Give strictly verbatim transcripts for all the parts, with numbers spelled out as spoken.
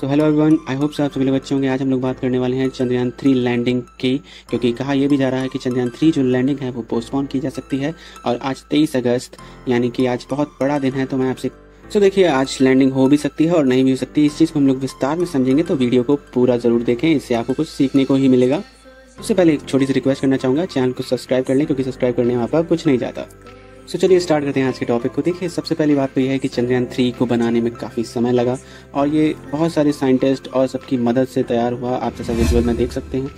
So hello everyone, I hope so आप सभी लोग अच्छे होंगे। आज हम लोग बात करने वाले हैं चंद्रयान थ्री लैंडिंग की, क्योंकि कहा यह भी जा रहा है कि चंद्रयान थ्री जो लैंडिंग है वो पोस्टपोन की जा सकती है। और आज तेईस अगस्त यानी कि आज बहुत बड़ा दिन है, तो मैं आपसे सो देखिए आज लैंडिंग हो भी सकती है और नहीं भी हो सकती। इस चीज़ को हम लोग विस्तार में समझेंगे, तो वीडियो को पूरा ज़रूर देखें, इससे आपको कुछ सीखने को ही मिलेगा। उससे पहले एक छोटी सी रिक्वेस्ट करना चाहूँगा, चैनल को सब्सक्राइब कर लें, क्योंकि सब्सक्राइब करने में आपका कुछ नहीं जाता। सो चलिए स्टार्ट करते हैं आज के टॉपिक को। देखिए सबसे पहली बात तो यह है कि चंद्रयान थ्री को बनाने में काफ़ी समय लगा और ये बहुत सारे साइंटिस्ट और सबकी मदद से तैयार हुआ। आप जैसा विजुअल में देख सकते हैं,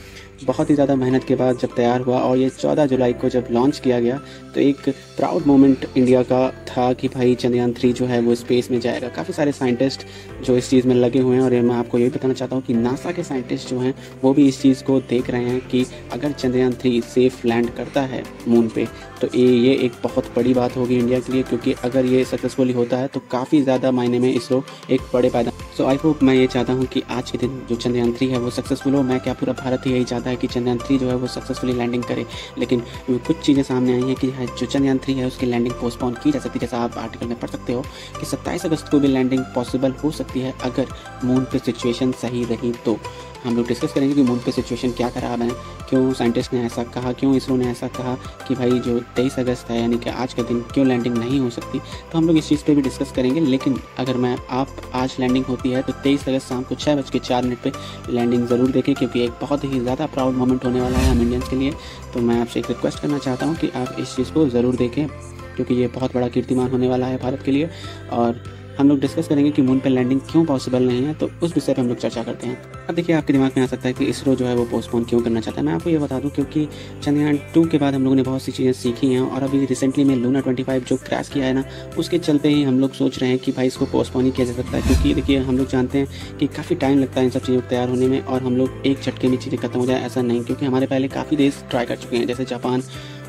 बहुत ही ज़्यादा मेहनत के बाद जब तैयार हुआ और ये चौदह जुलाई को जब लॉन्च किया गया, तो एक प्राउड मोमेंट इंडिया का था कि भाई चंद्रयान थ्री जो है वो स्पेस में जाएगा। काफ़ी सारे साइंटिस्ट जो इस चीज़ में लगे हुए हैं, और मैं आपको ये बताना चाहता हूँ कि नासा के साइंटिस्ट जो हैं वो भी इस चीज़ को देख रहे हैं कि अगर चंद्रयान थ्री सेफ लैंड करता है मून पे, तो ये एक बहुत बड़ी बात होगी इंडिया के लिए, क्योंकि अगर ये सक्सेसफुली होता है तो काफ़ी ज़्यादा मायने में इसरो एक बड़े पैदा। सो आई होप मैं ये चाहता हूँ कि आज के दिन जो चंद्रयान थ्री है वो सक्सेसफुल हो। मैं क्या, पूरा भारत ही यही चाहता है कि चंद्रयान थ्री जो है वो सक्सेसफुली लैंडिंग करे। लेकिन कुछ चीज़ें सामने आई हैं कि जो चंद्रयान थ्री है उसकी लैंडिंग पोस्टपोन की जा सकती है, जैसा आप आर्टिकल में पढ़ सकते हो कि सत्ताईस अगस्त को भी लैंडिंग पॉसिबल हो सकती है अगर मून पे सिचुएशन सही रही। तो हम लोग डिस्कस करेंगे कि मून पे सिचुएशन क्या खराब है, क्यों साइंटिस्ट ने ऐसा कहा, क्यों इसरो ने ऐसा कहा कि भाई जो तेईस अगस्त है यानी कि आज का दिन क्यों लैंडिंग नहीं हो सकती। तो हम लोग इस चीज़ पे भी डिस्कस करेंगे। लेकिन अगर मैं आप आज लैंडिंग होती है तो तेईस अगस्त शाम को छः बज के चार मिनट पर लैंडिंग ज़रूर देखें, क्योंकि एक बहुत ही ज़्यादा प्राउड मोमेंट होने वाला है हम इंडियंस के लिए। तो मैं आपसे एक रिक्वेस्ट करना चाहता हूँ कि आप इस चीज़ को ज़रूर देखें, क्योंकि ये बहुत बड़ा कीर्तिमान होने वाला है भारत के लिए। और हम लोग डिस्कस करेंगे कि मून पर लैंडिंग क्यों पॉसिबल नहीं है, तो उस विषय पर हम लोग चर्चा करते हैं। अब देखिए आपके दिमाग में आ सकता है कि इसरो जो है वो पोस्टपोन क्यों करना चाहता है। मैं आपको ये बता दूं, क्योंकि चंद्रयान टू के बाद हम लोगों ने बहुत सी चीज़ें सीखी हैं, और अभी रिसेंटली में लूना पच्चीस जो क्रैश किया है ना, उसके चलते ही हम लोग सोच रहे हैं कि भाई इसको पोस्टपोन ही किया जा सकता है। क्योंकि देखिए हम लोग जानते हैं कि काफ़ी टाइम लगता है इन सब चीज़ों को तैयार होने में, और हम लोग एक झटके में चीज़ें खत्म हो जाए ऐसा नहीं, क्योंकि हमारे पहले काफ़ी देश ट्राई कर चुके हैं, जैसे जापान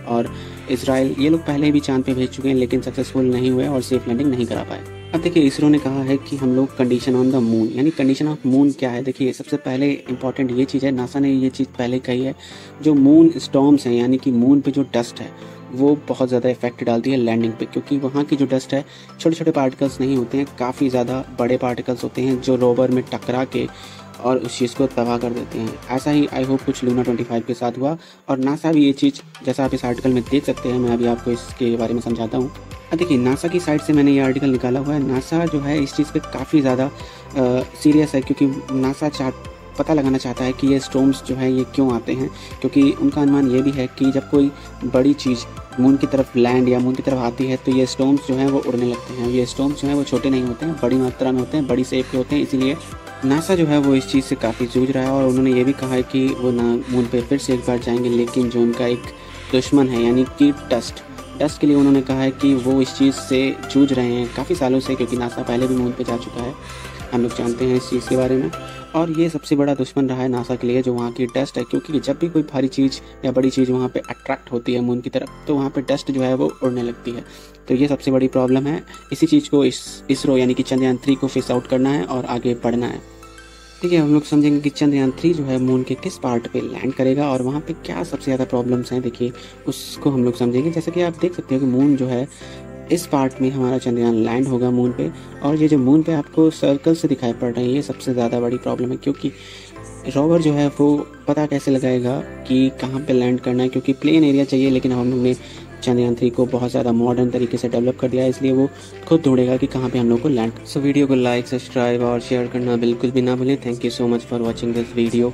और इसराइल। ये लोग पहले भी चांद पे भेज चुके हैं, लेकिन सक्सेसफुल नहीं हुए और सेफ लैंडिंग नहीं करा पाए। अब देखिए इसरो ने कहा है कि हम लोग कंडीशन ऑन द मून, यानी कंडीशन ऑफ मून क्या है। देखिए सबसे पहले इंपॉर्टेंट ये चीज़ है, नासा ने ये चीज़ पहले कही है, जो मून स्टॉर्म्स हैं यानी कि मून पे जो डस्ट है वो बहुत ज़्यादा इफेक्ट डालती है लैंडिंग पे, क्योंकि वहाँ की जो डस्ट है छोटे छोटे पार्टिकल्स नहीं होते हैं, काफ़ी ज़्यादा बड़े पार्टिकल्स होते हैं जो रोवर में टकरा के और उस चीज़ को तबाह कर देते हैं। ऐसा ही आई होप कुछ लूना पच्चीस के साथ हुआ, और नासा भी ये चीज़ जैसा आप इस आर्टिकल में देख सकते हैं, मैं अभी आपको इसके बारे में समझाता हूँ। देखिए नासा की साइट से मैंने ये आर्टिकल निकाला हुआ है। नासा जो है इस चीज़ पे काफ़ी ज़्यादा सीरियस है, क्योंकि नासा चाह पता लगाना चाहता है कि ये स्टॉर्म्स जो है ये क्यों आते हैं, क्योंकि उनका अनुमान ये भी है कि जब कोई बड़ी चीज़ मून की तरफ लैंड या मून की तरफ आती है तो ये स्टॉर्म्स जो हैं वो उड़ने लगते हैं। ये स्टॉर्म्स जो हैं वो छोटे नहीं होते हैं, बड़ी मात्रा में होते हैं, बड़ी शेप के होते हैं। इसीलिए नासा जो है वो इस चीज़ से काफ़ी जूझ रहा है, और उन्होंने ये भी कहा है कि वो ना मून पे फिर से एक बार जाएंगे, लेकिन जो उनका एक दुश्मन है यानी कि डस्ट डस्ट के लिए उन्होंने कहा है कि वो इस चीज़ से जूझ रहे हैं काफ़ी सालों से, क्योंकि नासा पहले भी मून पे जा चुका है, हम लोग जानते हैं इस चीज़ के बारे में। और ये सबसे बड़ा दुश्मन रहा है नासा के लिए जो वहाँ की डस्ट है, क्योंकि जब भी कोई भारी चीज़ या बड़ी चीज़ वहाँ पे अट्रैक्ट होती है मून की तरफ, तो वहाँ पे डस्ट जो है वो उड़ने लगती है। तो ये सबसे बड़ी प्रॉब्लम है, इसी चीज़ को इस इसरो यानी कि चंद्रयान थ्री को फेस आउट करना है और आगे बढ़ना है। ठीक है, हम लोग समझेंगे कि चंद्रयान थ्री जो है मून के किस पार्ट पे लैंड करेगा और वहाँ पे क्या सबसे ज़्यादा प्रॉब्लम्स हैं, देखिए उसको हम लोग समझेंगे। जैसे कि आप देख सकते हो कि मून जो है इस पार्ट में हमारा चंद्रयान लैंड होगा मून पे, और ये जो मून पे आपको सर्कल से दिखाई पड़ रही है ये सबसे ज़्यादा बड़ी प्रॉब्लम है, क्योंकि रोवर जो है वो पता कैसे लगाएगा कि कहाँ पे लैंड करना है, क्योंकि प्लेन एरिया चाहिए। लेकिन हम लोग ने चंद्रयान थ्री को बहुत ज़्यादा मॉडर्न तरीके से डेवलप कर दिया है, इसलिए वो खुद ढूंढेगा कि कहाँ पे हम लोग को लैंड। सो वीडियो को लाइक, सब्सक्राइब और शेयर करना बिल्कुल भी ना भूलें। Thank you so much for watching this video.